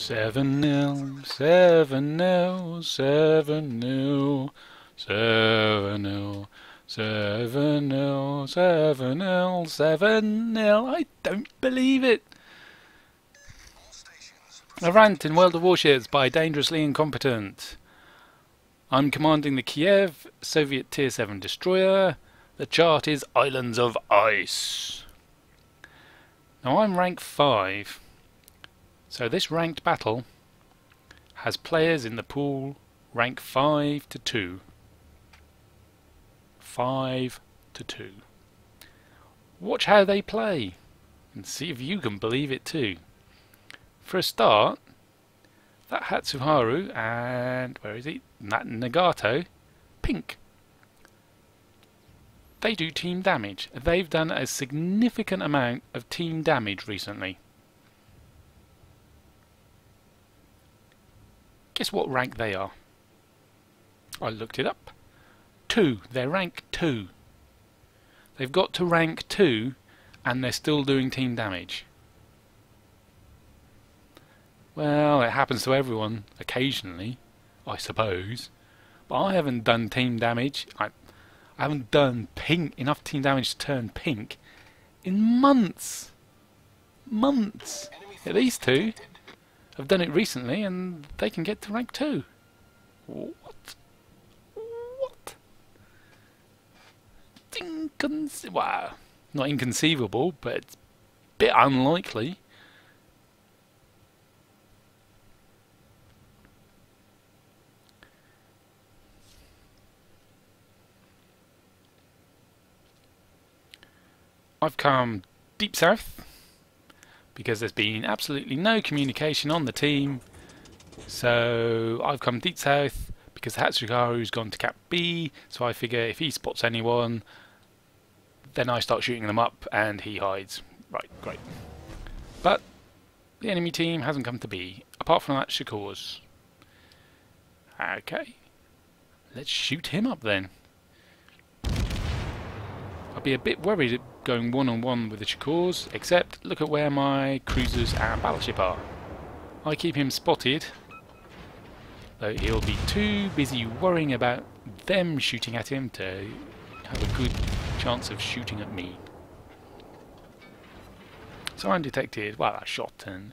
7-0, 7-0, 7-0, 7-0, 7-0, 7-0, 7-0. I don't believe it. A rant in World of Warships by Dangerously Incompetent. I'm commanding the Kiev, Soviet Tier 7 destroyer. The chart is Islands of Ice. Now I'm rank 5. So this ranked battle has players in the pool rank 5 to 2. 5 to 2. Watch how they play and see if you can believe it too. For a start, that Hatsuharu and, where is he? That Nagato, pink. They do team damage. They've done a significant amount of team damage recently. Guess what rank they are? I looked it up. 2. They're rank 2. They've got to rank 2 and they're still doing team damage. Well, it happens to everyone occasionally, I suppose. But I haven't done team damage. I haven't done pink, enough team damage to turn pink in months. Months. Yeah, these two have done it recently and they can get to rank 2. What? What? It's well, not inconceivable, but it's a bit unlikely. I've come deep south because there's been absolutely no communication on the team, so I've come deep south because Hatsuharu's gone to Cap B, so I figure if he spots anyone then I start shooting them up and he hides. Right, great. But the enemy team hasn't come to B, apart from that Shchors. Okay, let's shoot him up then. I'd be a bit worried at going one-on-one with the Shchors, except look at where my cruisers and battleship are. I keep him spotted, though he'll be too busy worrying about them shooting at him to have a good chance of shooting at me. So I'm detected. Well, I shot and...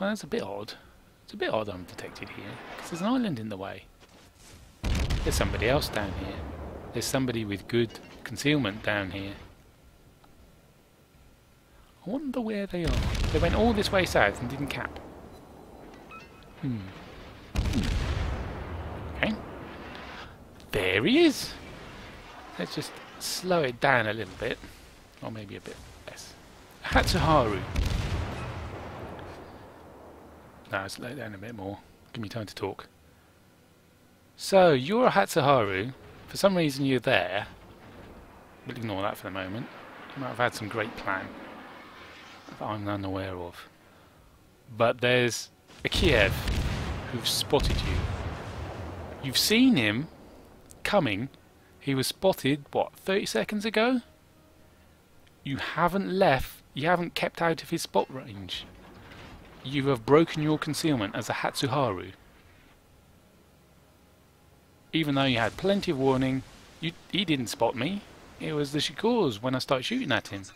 well, that's a bit odd. It's a bit odd I'm detected here, because there's an island in the way. There's somebody else down here. There's somebody with good concealment down here. I wonder where they are. They went all this way south and didn't cap. Okay. There he is! Let's just slow it down a little bit. Or maybe a bit less. Hatsuharu. No, slow it down a bit more. Give me time to talk. So, you're a Hatsuharu. For some reason you're there. We'll ignore that for the moment. You might have had some great plan that I'm unaware of. But there's a Kiev who've spotted you. You've seen him coming. He was spotted, what, 30 seconds ago? You haven't left, you haven't kept out of his spot range. You have broken your concealment as a Hatsuharu. Even though you had plenty of warning, he didn't spot me. It was the Shchors when I started shooting at him. He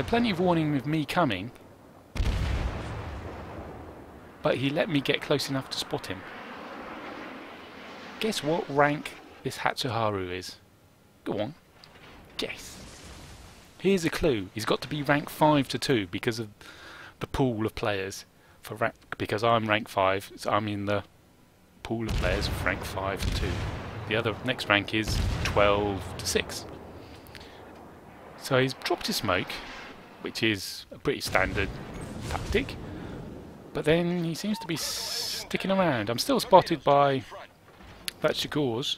had plenty of warning of me coming, but he let me get close enough to spot him. Guess what rank this Hatsuharu is? Go on, guess. Here's a clue. He's got to be rank 5 to 2 because of the pool of players for rank. Because I'm rank 5, so I'm in the pool of players of rank 5 to 2. The other next rank is 12 to 6. So he's dropped his smoke, which is a pretty standard tactic, but then he seems to be sticking around. I'm still spotted by that Shchors,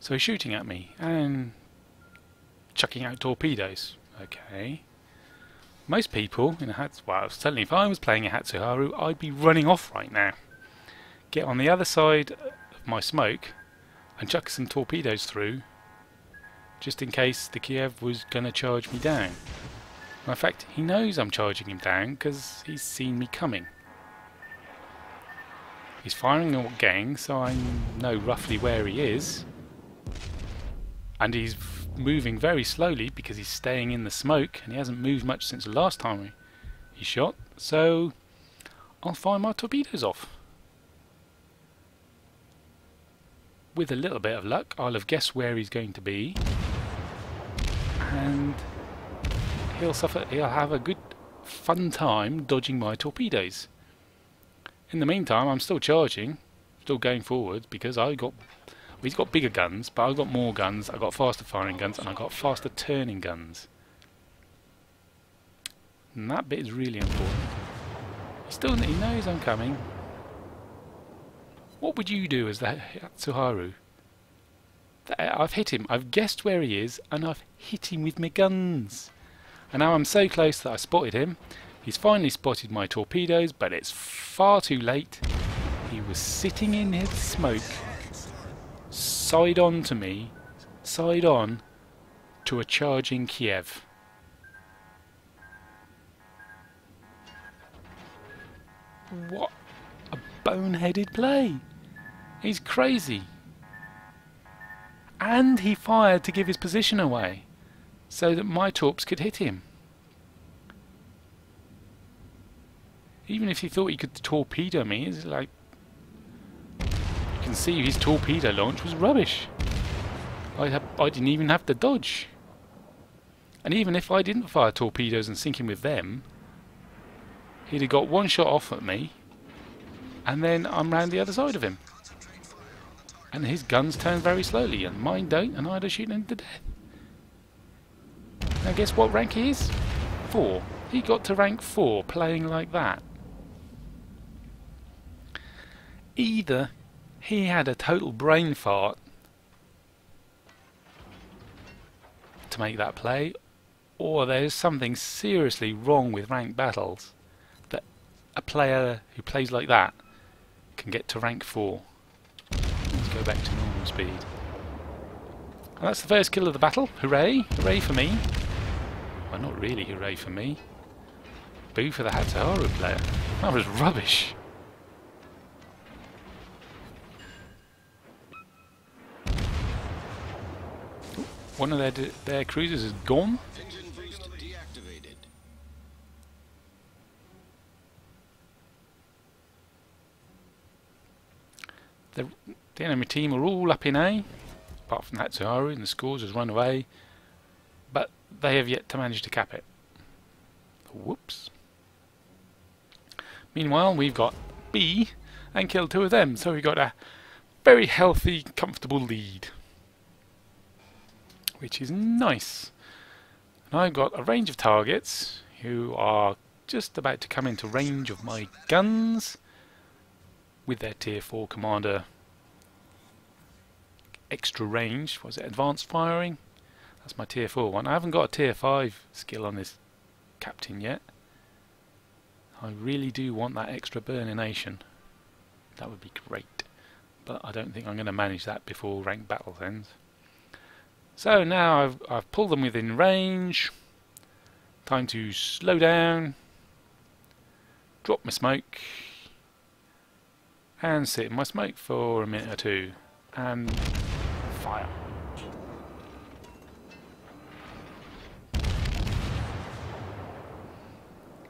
so he's shooting at me and chucking out torpedoes. Okay, most people in a Hatsuharu, well, certainly if I was playing a Hatsuharu, I'd be running off right now. Get on the other side of my smoke and chuck some torpedoes through, just in case the Kiev was going to charge me down. In fact, he knows I'm charging him down because he's seen me coming. He's firing on gang, so I know roughly where he is. And he's moving very slowly because he's staying in the smoke, and he hasn't moved much since the last time he shot. So I'll fire my torpedoes off. With a little bit of luck, I'll have guessed where he's going to be, and he'll have a good fun time dodging my torpedoes. In the meantime, I'm still charging, still going forward, because I got, well, he's got bigger guns, but I've got more guns, I've got faster firing guns, and I've got faster turning guns. And that bit is really important. He knows I'm coming. What would you do as the Hatsuharu? I've hit him, I've guessed where he is, and I've hit him with my guns. And now I'm so close that I spotted him. He's finally spotted my torpedoes, but it's far too late. He was sitting in his smoke, side on to me, side on to a charging Kiev. What a boneheaded play! He's crazy. And he fired to give his position away, so that my torps could hit him. Even if he thought he could torpedo me, it's like, you can see his torpedo launch was rubbish. I didn't even have to dodge. And even if I didn't fire torpedoes and sink him with them, he'd have got one shot off at me, and then I'm round the other side of him. And his guns turn very slowly, and mine don't, and I'd have shot him to death. Now guess what rank he is? 4. He got to rank 4 playing like that. Either he had a total brain fart to make that play, or there's something seriously wrong with ranked battles that a player who plays like that can get to rank 4. Let's go back to normal speed. And that's the first kill of the battle. Hooray! Hooray for me. Well, not really hooray for me. Boo for the Hatsuharu player. That was rubbish. Ooh, one of their cruisers is gone. The enemy team are all up in A, apart from Hatsuharu, and the Shchors has run away, but they have yet to manage to cap it. Whoops. Meanwhile, we've got B and killed 2 of them, so we've got a very healthy, comfortable lead, which is nice. And I've got a range of targets who are just about to come into range of my guns with their tier 4 commander extra range. Was it advanced firing? That's my tier 4 one. I haven't got a tier 5 skill on this captain yet. I really do want that extra burnination. That would be great. But I don't think I'm going to manage that before ranked battles ends. So now I've pulled them within range. Time to slow down. Drop my smoke. And sit in my smoke for a minute or two. And fire.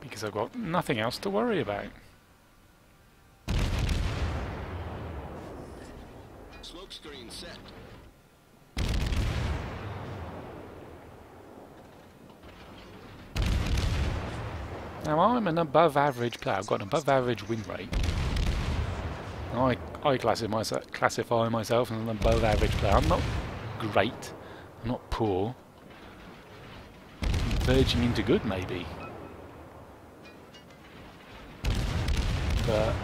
Because I've got nothing else to worry about. Smoke screen set. Now I'm an above average player. I've got an above average win rate. Now I classify myself as an above average player. I'm not great. I'm not poor. I'm verging into good, maybe. But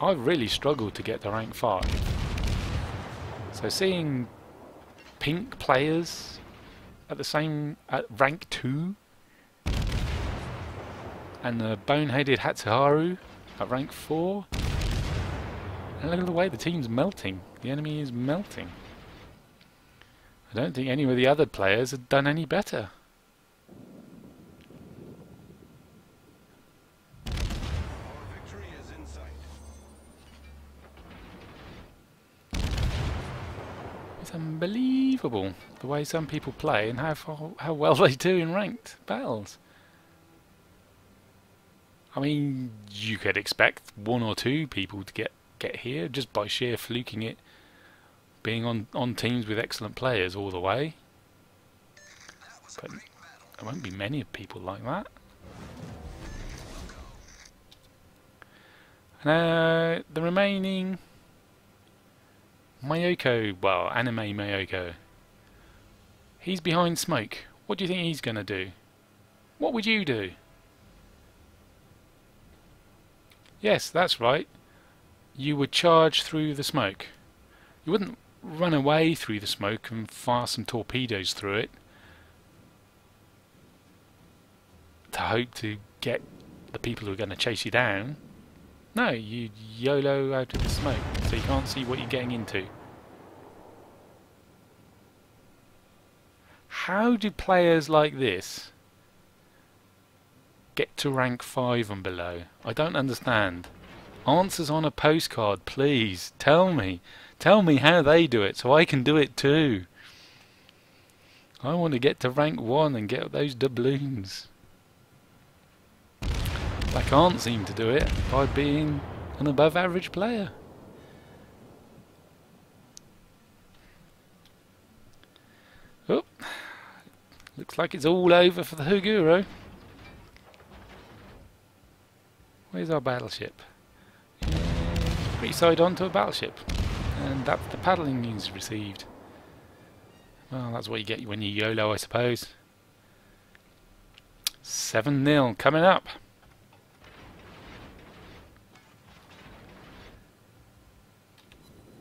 I've really struggled to get to rank 5. So seeing pink players at the same at rank 2 and the boneheaded Hatsuharu at rank 4. And look at the way the team's melting. The enemy is melting. I don't think any of the other players have done any better. unbelievable the way some people play and how well they do in ranked battles. I mean, you could expect one or two people to get here just by sheer fluking it, being on teams with excellent players all the way. But there won't be many people like that. And the remaining Myoko, well, anime Myoko. He's behind smoke. What do you think he's gonna do? What would you do? Yes, that's right. You would charge through the smoke. You wouldn't run away through the smoke and fire some torpedoes through it to hope to get the people who are going to chase you down. No, you YOLO out of the smoke so you can't see what you're getting into. How do players like this get to rank 5 and below? I don't understand. Answers on a postcard, please. Tell me. Tell me how they do it so I can do it too. I want to get to rank 1 and get those doubloons. I can't seem to do it by being an above average player. Oh, looks like it's all over for the Huguro. Where's our battleship? Free side onto a battleship. And that's the paddling news received. Well, that's what you get when you YOLO, I suppose. 7-0 coming up.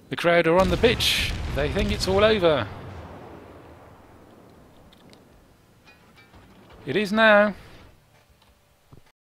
The crowd are on the pitch. They think it's all over. It is now.